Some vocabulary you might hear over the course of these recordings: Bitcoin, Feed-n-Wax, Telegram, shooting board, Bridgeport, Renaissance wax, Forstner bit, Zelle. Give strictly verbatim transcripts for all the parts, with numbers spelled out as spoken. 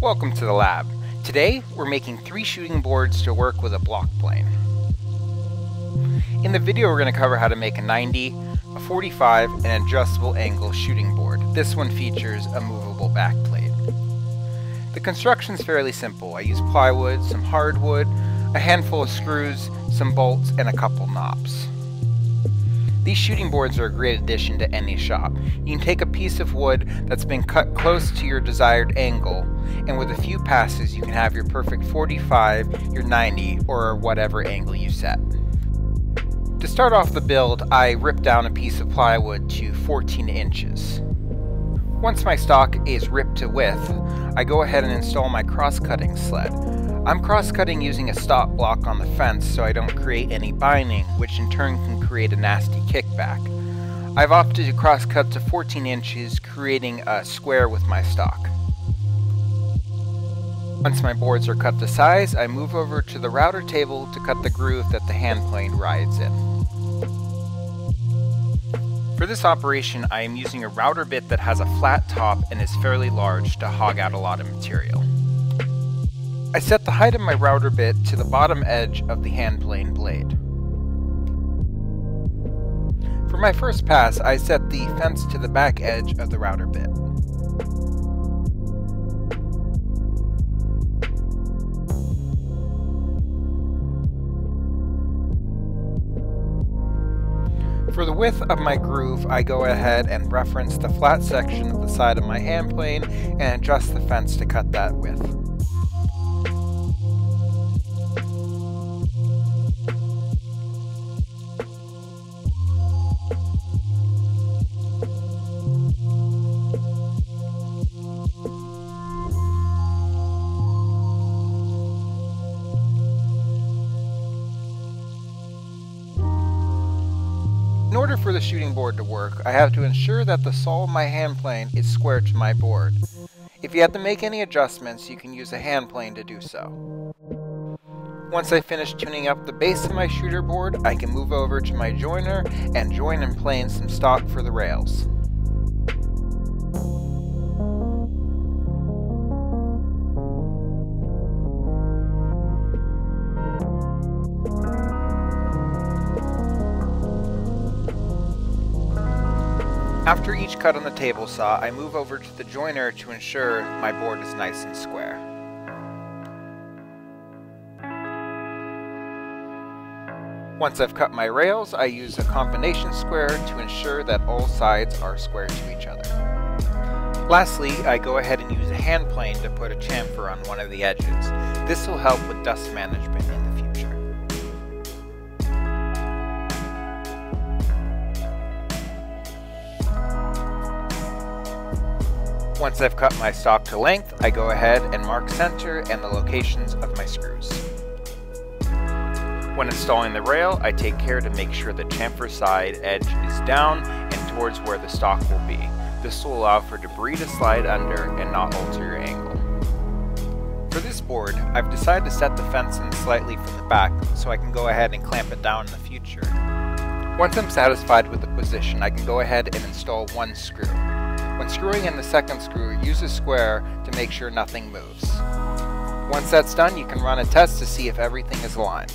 Welcome to the lab. Today we're making three shooting boards to work with a block plane. In the video we're going to cover how to make a ninety, a forty-five, and an adjustable angle shooting board. This one features a movable backplate. The construction's fairly simple. I use plywood, some hardwood, a handful of screws, some bolts, and a couple knobs. These shooting boards are a great addition to any shop. You can take a piece of wood that's been cut close to your desired angle, and with a few passes you can have your perfect forty-five, your ninety, or whatever angle you set. To start off the build, I ripped down a piece of plywood to fourteen inches. Once my stock is ripped to width, I go ahead and install my cross-cutting sled. I'm cross-cutting using a stop block on the fence so I don't create any binding, which in turn can create a nasty kickback. I've opted to cross-cut to fourteen inches, creating a square with my stock. Once my boards are cut to size, I move over to the router table to cut the groove that the hand plane rides in. For this operation, I am using a router bit that has a flat top and is fairly large to hog out a lot of material. I set the height of my router bit to the bottom edge of the hand plane blade. For my first pass, I set the fence to the back edge of the router bit. For the width of my groove, I go ahead and reference the flat section of the side of my hand plane and adjust the fence to cut that width. In order for the shooting board to work, I have to ensure that the saw of my hand plane is square to my board. If you have to make any adjustments, you can use a hand plane to do so. Once I finish tuning up the base of my shooter board, I can move over to my joiner and join and plane some stock for the rails. After each cut on the table saw, I move over to the joiner to ensure my board is nice and square. Once I've cut my rails, I use a combination square to ensure that all sides are square to each other. Lastly, I go ahead and use a hand plane to put a chamfer on one of the edges. This will help with dust management in the future. Once I've cut my stock to length, I go ahead and mark center and the locations of my screws. When installing the rail, I take care to make sure the chamfer side edge is down and towards where the stock will be. This will allow for debris to slide under and not alter your angle. For this board, I've decided to set the fence in slightly from the back so I can go ahead and clamp it down in the future. Once I'm satisfied with the position, I can go ahead and install one screw. When screwing in the second screw, use a square to make sure nothing moves. Once that's done, you can run a test to see if everything is aligned.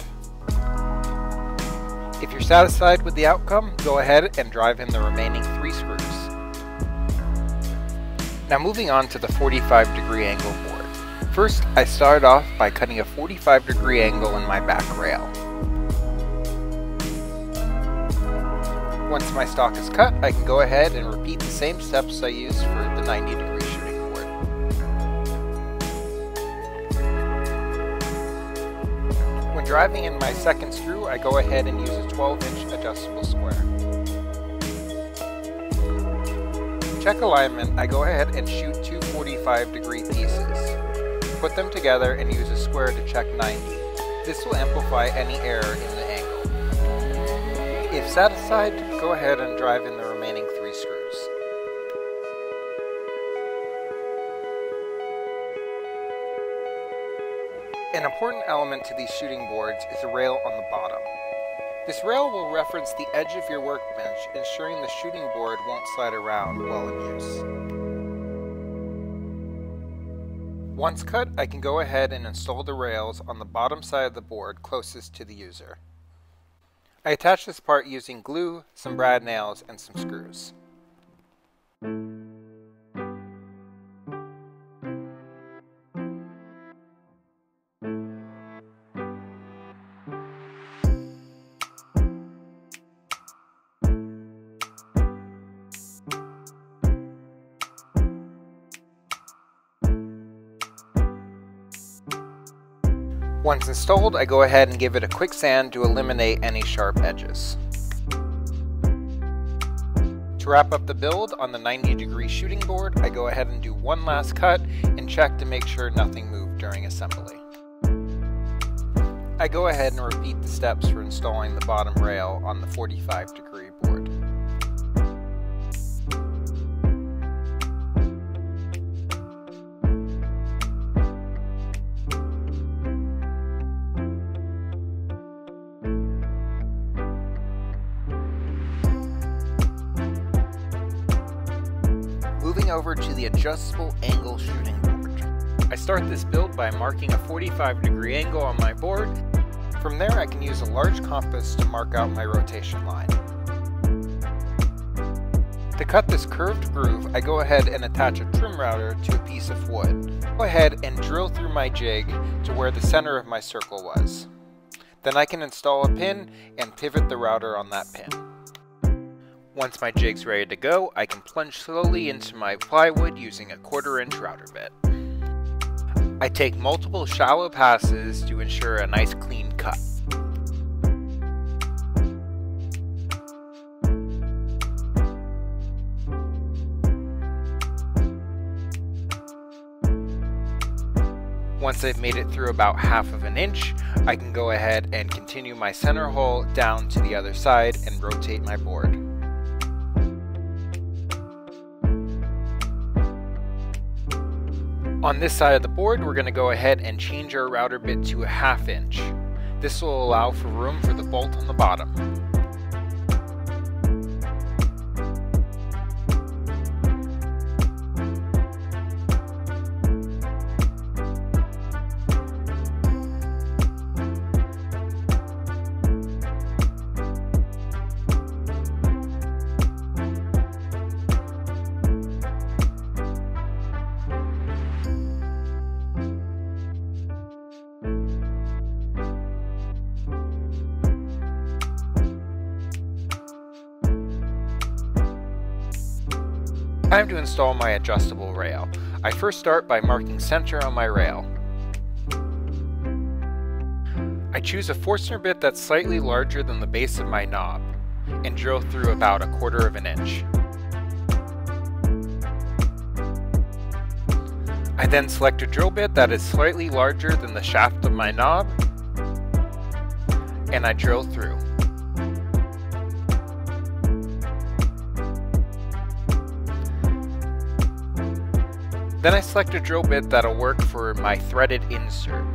If you're satisfied with the outcome, go ahead and drive in the remaining three screws. Now moving on to the forty-five degree angle board. First, I started off by cutting a forty-five degree angle in my back rail. Once my stock is cut, I can go ahead and repeat the same steps I used for the ninety degree shooting board. When driving in my second screw, I go ahead and use a twelve inch adjustable square. Check alignment, I go ahead and shoot two forty-five degree pieces. Put them together and use a square to check ninety. This will amplify any error in the angle. If satisfied, go ahead and drive in the remaining three screws. An important element to these shooting boards is a rail on the bottom. This rail will reference the edge of your workbench, ensuring the shooting board won't slide around while in use. Once cut, I can go ahead and install the rails on the bottom side of the board closest to the user. I attach this part using glue, some brad nails, and some screws. Once installed, I go ahead and give it a quick sand to eliminate any sharp edges. To wrap up the build on the ninety degree shooting board, I go ahead and do one last cut and check to make sure nothing moved during assembly. I go ahead and repeat the steps for installing the bottom rail on the forty-five degree board. Moving over to the adjustable angle shooting board. I start this build by marking a forty-five degree angle on my board. From there I can use a large compass to mark out my rotation line. To cut this curved groove, I go ahead and attach a trim router to a piece of wood. Go ahead and drill through my jig to where the center of my circle was. Then I can install a pin and pivot the router on that pin. Once my jig's ready to go, I can plunge slowly into my plywood using a quarter inch router bit. I take multiple shallow passes to ensure a nice clean cut. Once I've made it through about half of an inch, I can go ahead and continue my center hole down to the other side and rotate my board. On this side of the board, we're going to go ahead and change our router bit to a half inch. This will allow for room for the bolt on the bottom. Time to install my adjustable rail. I first start by marking center on my rail. I choose a Forstner bit that's slightly larger than the base of my knob and drill through about a quarter of an inch. I then select a drill bit that is slightly larger than the shaft of my knob and I drill through. Then I select a drill bit that'll work for my threaded insert.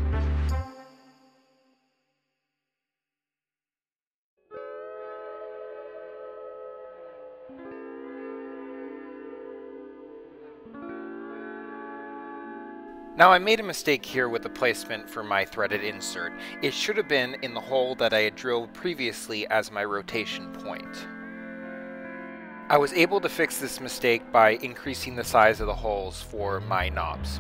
Now I made a mistake here with the placement for my threaded insert. It should have been in the hole that I had drilled previously as my rotation point. I was able to fix this mistake by increasing the size of the holes for my knobs.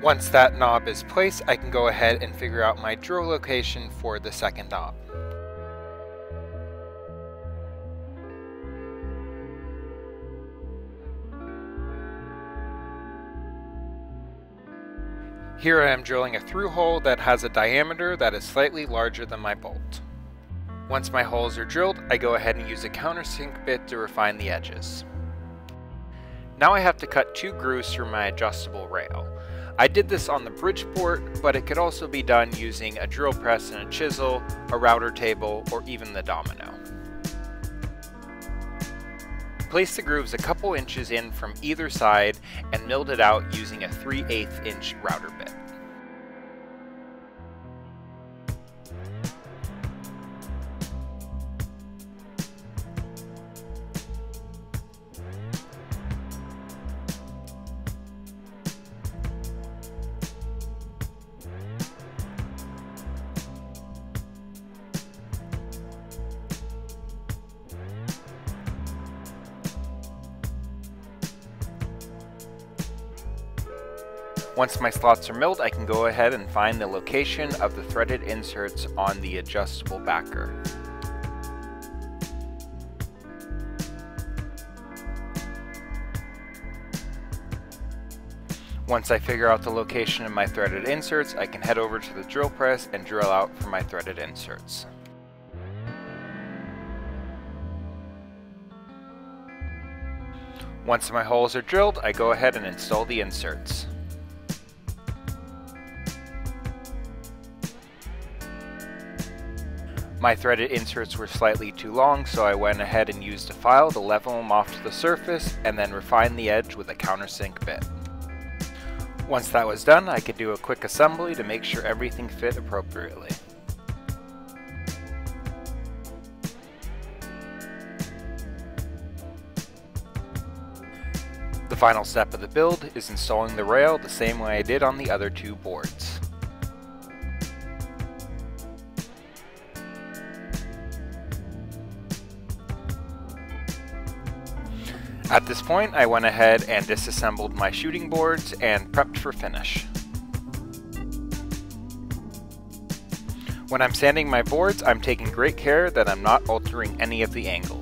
Once that knob is placed, I can go ahead and figure out my drill location for the second knob. Here I am drilling a through hole that has a diameter that is slightly larger than my bolt. Once my holes are drilled, I go ahead and use a countersink bit to refine the edges. Now I have to cut two grooves for my adjustable rail. I did this on the Bridgeport, but it could also be done using a drill press and a chisel, a router table, or even the domino. Place the grooves a couple inches in from either side and milled it out using a three eighths inch router bit. Once my slots are milled, I can go ahead and find the location of the threaded inserts on the adjustable backer. Once I figure out the location of my threaded inserts, I can head over to the drill press and drill out for my threaded inserts. Once my holes are drilled, I go ahead and install the inserts. My threaded inserts were slightly too long, so I went ahead and used a file to level them off to the surface and then refine the edge with a countersink bit. Once that was done, I could do a quick assembly to make sure everything fit appropriately. The final step of the build is installing the rail the same way I did on the other two boards. At this point, I went ahead and disassembled my shooting boards and prepped for finish. When I'm sanding my boards, I'm taking great care that I'm not altering any of the angles.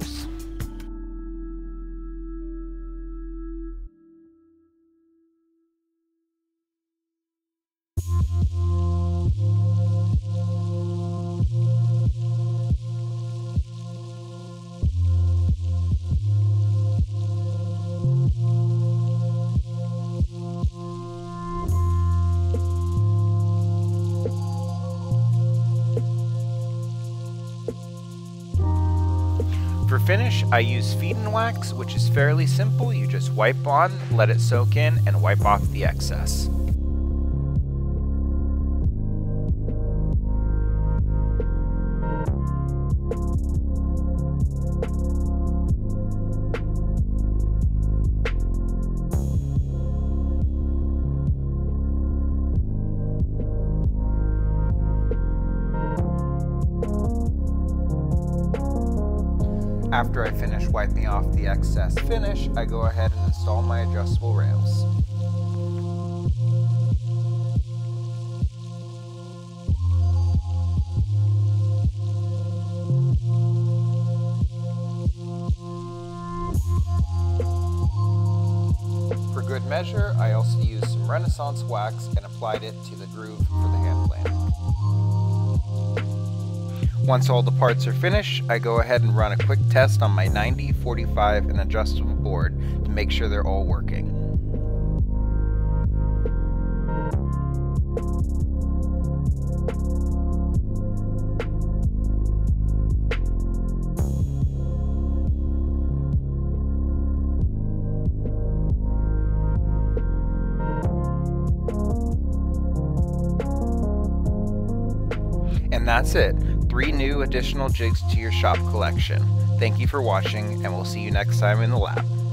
For finish, I use Feed-n-Wax, which is fairly simple. You just wipe on, let it soak in, and wipe off the excess. After I finish wiping off the excess finish, I go ahead and install my adjustable rails. For good measure, I also used some Renaissance wax and applied it to the groove for the hand plane. Once all the parts are finished, I go ahead and run a quick test on my ninety, forty-five, and adjustable board to make sure they're all working. And that's it. Three new additional jigs to your shop collection. Thank you for watching, and we'll see you next time in the lab.